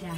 down.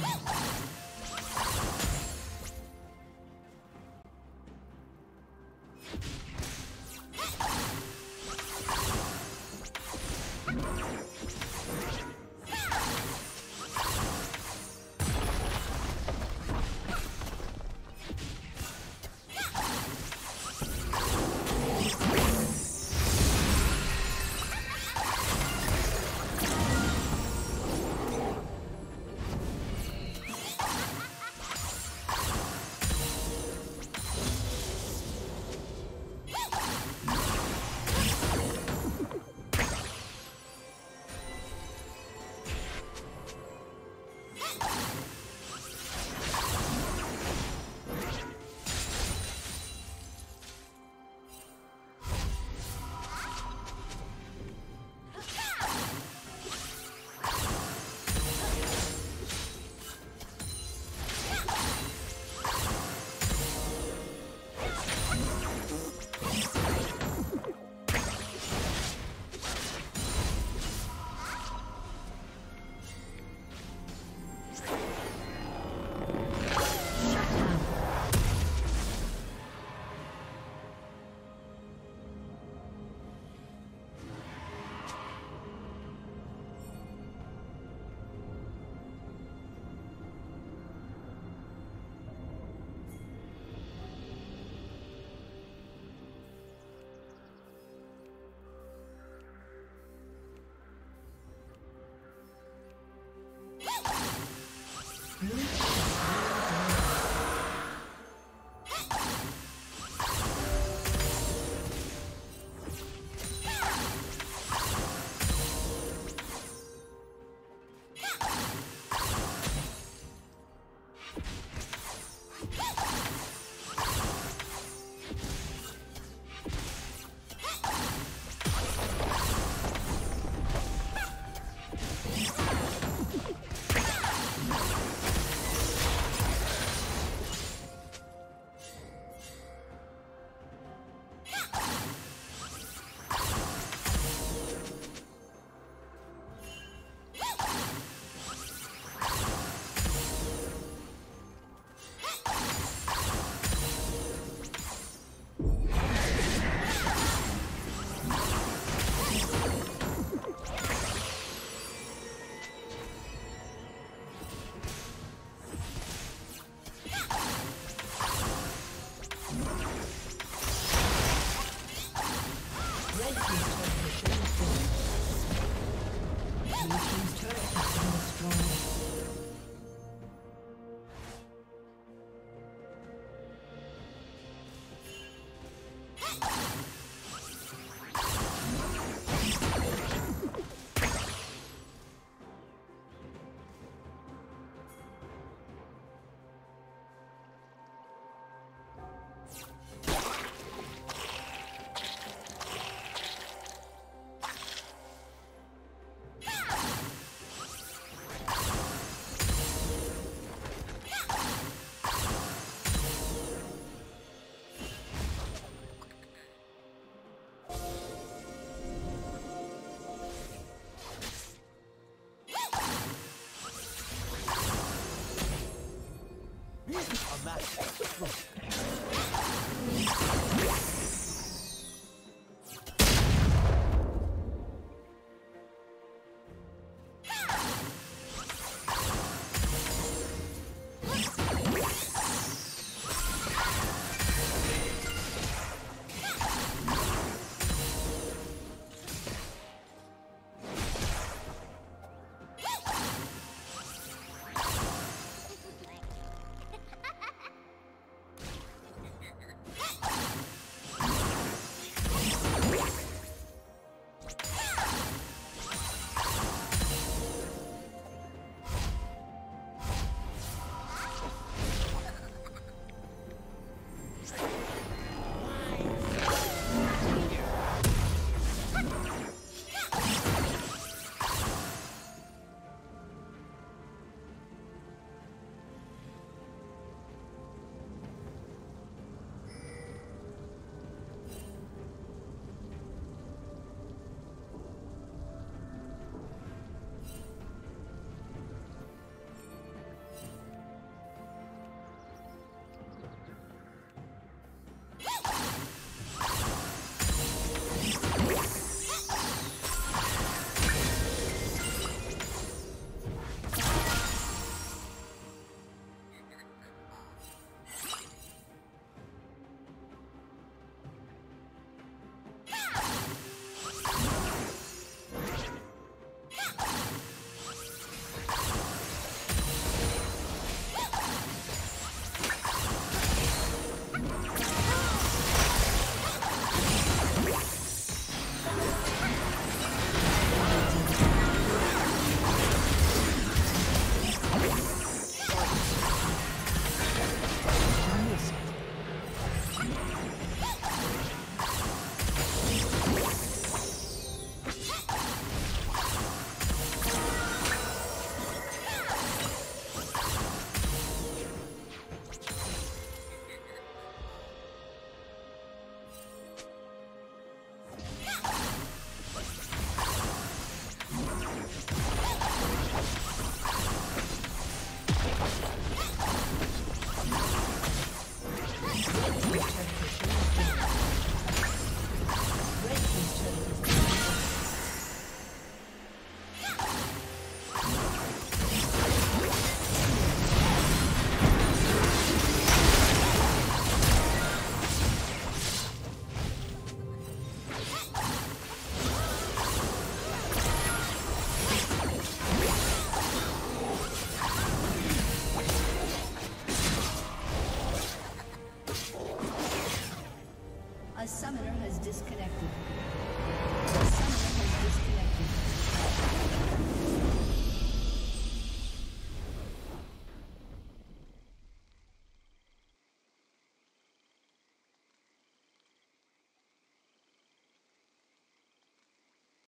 Really?